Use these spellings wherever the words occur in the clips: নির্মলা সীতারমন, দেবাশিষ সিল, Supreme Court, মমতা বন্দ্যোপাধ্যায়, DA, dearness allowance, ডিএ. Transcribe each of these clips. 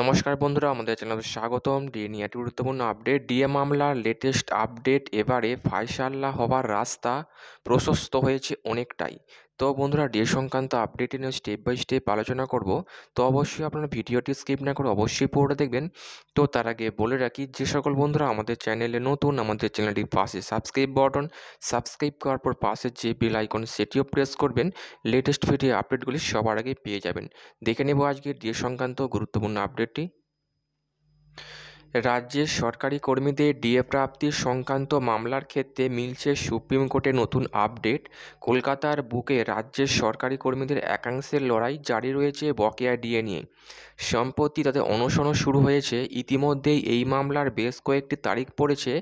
নমস্কার বন্ধুরা, আমাদের চ্যানেলে স্বাগতম। ডিএ নিয়ে একটি গুরুত্বপূর্ণ আপডেট। ডিএ মামলার লেটেস্ট আপডেট, এবারে ফায়সালা হবার রাস্তা প্রশস্ত হয়েছে অনেকটাই। তো বন্ধুরা, ডিএ সংক্রান্ত আপডেট নিয়ে স্টেপ বাই স্টেপ আলোচনা করব, তো অবশ্যই আপনারা ভিডিওটি স্কিপ না করে অবশ্যই পুরোটা দেখবেন। তো তার আগে বলে রাখি, যে সকল বন্ধুরা আমাদের চ্যানেলে নতুন, আমাদের চ্যানেলটির পাশে সাবস্ক্রাইব বাটন, সাবস্ক্রাইব করার পর পাশে যে বেল আইকন সেটিও প্রেস করবেন, লেটেস্ট ভিডিও আপডেটগুলি সবার আগে পেয়ে যাবেন। দেখে নেব আজকে ডিএ সংক্রান্ত গুরুত্বপূর্ণ আপডেটটি। রাজ্যের সরকারি কর্মীদের ডিএ প্রাপ্তির সংক্রান্ত মামলার ক্ষেত্রে মিলছে সুপ্রিম কোর্টে নতুন আপডেট। কলকাতার বুকে রাজ্যের সরকারি কর্মীদের একাংশের লড়াই জারি রয়েছে বকেয়া ডিএ নিয়ে। সম্প্রতি তাদের অনশনও শুরু হয়েছে। ইতিমধ্যেই এই মামলার বেশ কয়েকটি তারিখ পড়েছে।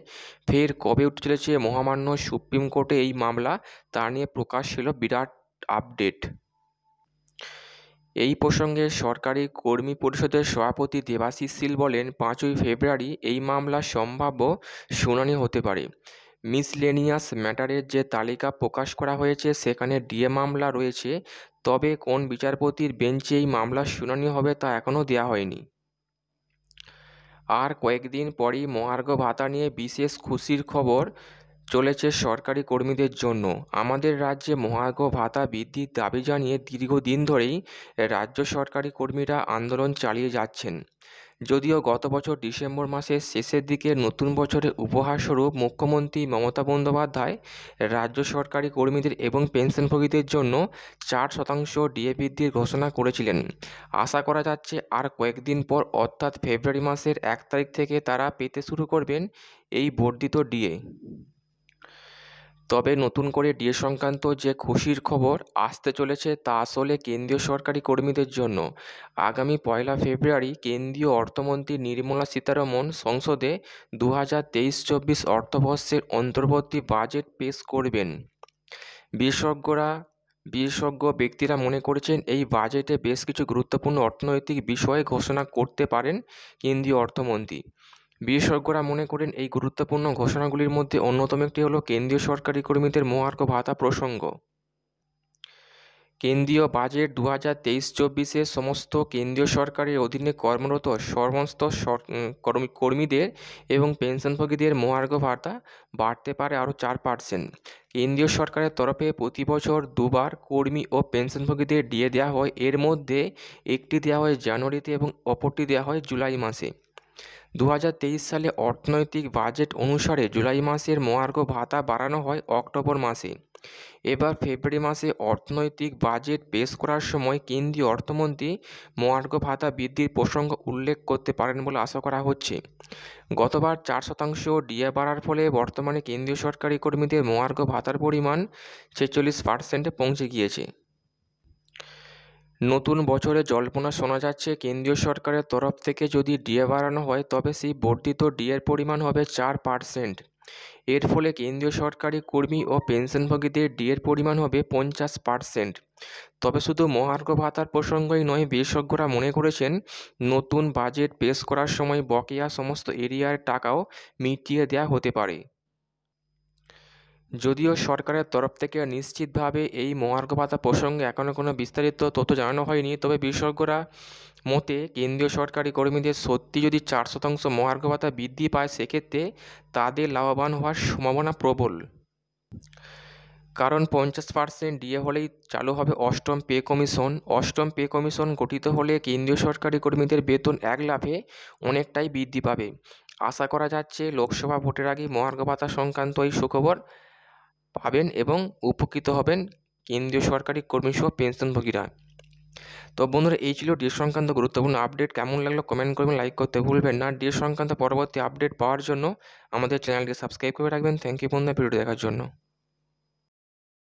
ফের কবে উঠে চলেছে মহামান্য সুপ্রিম কোর্টে এই মামলা, তা নিয়ে প্রকাশ হল বিরাট আপডেট। এই প্রসঙ্গে সরকারি কর্মী পরিষদের সভাপতি দেবাশিষ সিল বলেন, 5ই ফেব্রুয়ারি এই মামলার সম্ভাব্য শুনানি হতে পারে। মিসলেনিয়াস ম্যাটারের যে তালিকা প্রকাশ করা হয়েছে সেখানে ডিএ মামলা রয়েছে, তবে কোন বিচারপতির বেঞ্চে এই মামলার শুনানি হবে তা এখনও দেওয়া হয়নি। আর কয়েকদিন পরই মহার্ঘ ভাতা নিয়ে বিশেষ খুশির খবর চলেছে সরকারি কর্মীদের জন্য। আমাদের রাজ্যে মহার্ঘ ভাতা বৃদ্ধির দাবি জানিয়ে দীর্ঘদিন ধরেই রাজ্য সরকারি কর্মীরা আন্দোলন চালিয়ে যাচ্ছেন। যদিও গত বছর ডিসেম্বর মাসের শেষের দিকে নতুন বছরের উপহারস্বরূপ মুখ্যমন্ত্রী মমতা বন্দ্যোপাধ্যায় রাজ্য সরকারি কর্মীদের এবং পেনশনভোগীদের জন্য 4% ডিএ বৃদ্ধির ঘোষণা করেছিলেন, আশা করা যাচ্ছে আর কয়েকদিন পর অর্থাৎ ফেব্রুয়ারি মাসের 1 তারিখ থেকে তারা পেতে শুরু করবেন এই বর্ধিত ডিএ। তবে নতুন করে ডিএ সংক্রান্ত যে খুশির খবর আসতে চলেছে তা আসলে কেন্দ্রীয় সরকারি কর্মীদের জন্য। আগামী 1 ফেব্রুয়ারি কেন্দ্রীয় অর্থমন্ত্রী নির্মলা সীতারমন সংসদে 2023-24 অর্থবর্ষের অন্তর্বর্তী বাজেট পেশ করবেন। বিশেষজ্ঞ ব্যক্তিরা মনে করছেন এই বাজেটে বেশ কিছু গুরুত্বপূর্ণ অর্থনৈতিক বিষয়ে ঘোষণা করতে পারেন কেন্দ্রীয় অর্থমন্ত্রী। বিশেষজ্ঞরা মনে করেন এই গুরুত্বপূর্ণ ঘোষণাগুলির মধ্যে অন্যতম একটি হল কেন্দ্রীয় সরকারি কর্মীদের মহার্ঘ ভাতা প্রসঙ্গ। কেন্দ্রীয় বাজেট 2023-24-এ সমস্ত কেন্দ্রীয় সরকারের অধীনে কর্মরত সমস্ত কর্মীদের এবং পেনশনভোগীদের মহার্ঘ ভাতা বাড়তে পারে আরও 4%। কেন্দ্রীয় সরকারের তরফে প্রতি বছর দুবার কর্মী ও পেনশনভোগীদের ডিএ দেওয়া হয়। এর মধ্যে একটি দেওয়া হয় জানুয়ারিতে এবং অপরটি দেওয়া হয় জুলাই মাসে। 2023 সালে অর্থনৈতিক বাজেট অনুসারে জুলাই মাসের মহার্ঘ ভাতা বাড়ানো হয় অক্টোবর মাসে। এবার ফেব্রুয়ারি মাসে অর্থনৈতিক বাজেট পেশ করার সময় কেন্দ্রীয় অর্থমন্ত্রী মহার্ঘ ভাতা বৃদ্ধির প্রসঙ্গ উল্লেখ করতে পারেন বলে আশা করা হচ্ছে। গতবার 4% ডিএ বাড়ার ফলে বর্তমানে কেন্দ্রীয় সরকারি কর্মীদের মহার্ঘ ভাতার পরিমাণ 46% পৌঁছে গিয়েছে। নতুন বছরে জল্পনা শোনা যাচ্ছে কেন্দ্রীয় সরকারের তরফ থেকে যদি ডিএ বাড়ানো হয় তবে সেই বর্ধিত ডিএর পরিমাণ হবে 4%। এর ফলে কেন্দ্রীয় সরকারি কর্মী ও পেনশনভোগীদের ডিএর পরিমাণ হবে 50%। তবে শুধু মহার্ঘ ভাতার প্রসঙ্গই নয়, বিশেষজ্ঞরা মনে করেছেন নতুন বাজেট পেশ করার সময় বকেয়া সমস্ত এরিয়ার টাকাও মিটিয়ে দেওয়া হতে পারে। যদিও সরকারের তরফ থেকে নিশ্চিতভাবে এই মহার্ঘ ভাতা প্রসঙ্গে এখনও কোনো বিস্তারিত তথ্য জানানো হয়নি, তবে বিশেষজ্ঞরা মতে কেন্দ্রীয় সরকারি কর্মীদের সত্যি যদি 4% মহার্ঘ ভাতা বৃদ্ধি পায় সেক্ষেত্রে তাদের লাভবান হওয়ার সম্ভাবনা প্রবল। কারণ 50% ডিএ হলেই চালু হবে অষ্টম পে কমিশন। অষ্টম পে কমিশন গঠিত হলে কেন্দ্রীয় সরকারি কর্মীদের বেতন এক লাফে অনেকটাই বৃদ্ধি পাবে। আশা করা যাচ্ছে লোকসভা ভোটের আগে মহার্ঘ ভাতা সংক্রান্ত এই সুখবর পাবেন এবং উপকৃত হবেন কেন্দ্রীয় সরকারি কর্মীসহ পেনশনভোগীরা। তো বন্ধুরা, এই ছিল ডিএ সংক্রান্ত গুরুত্বপূর্ণ আপডেট। কেমন লাগলো কমেন্ট করবেন, লাইক করতে ভুলবেন না। ডিএ সংক্রান্ত পরবর্তী আপডেট পাওয়ার জন্য আমাদের চ্যানেলটি সাবস্ক্রাইব করে রাখবেন। থ্যাংক ইউ বন্ধুরা ভিডিও দেখার জন্য।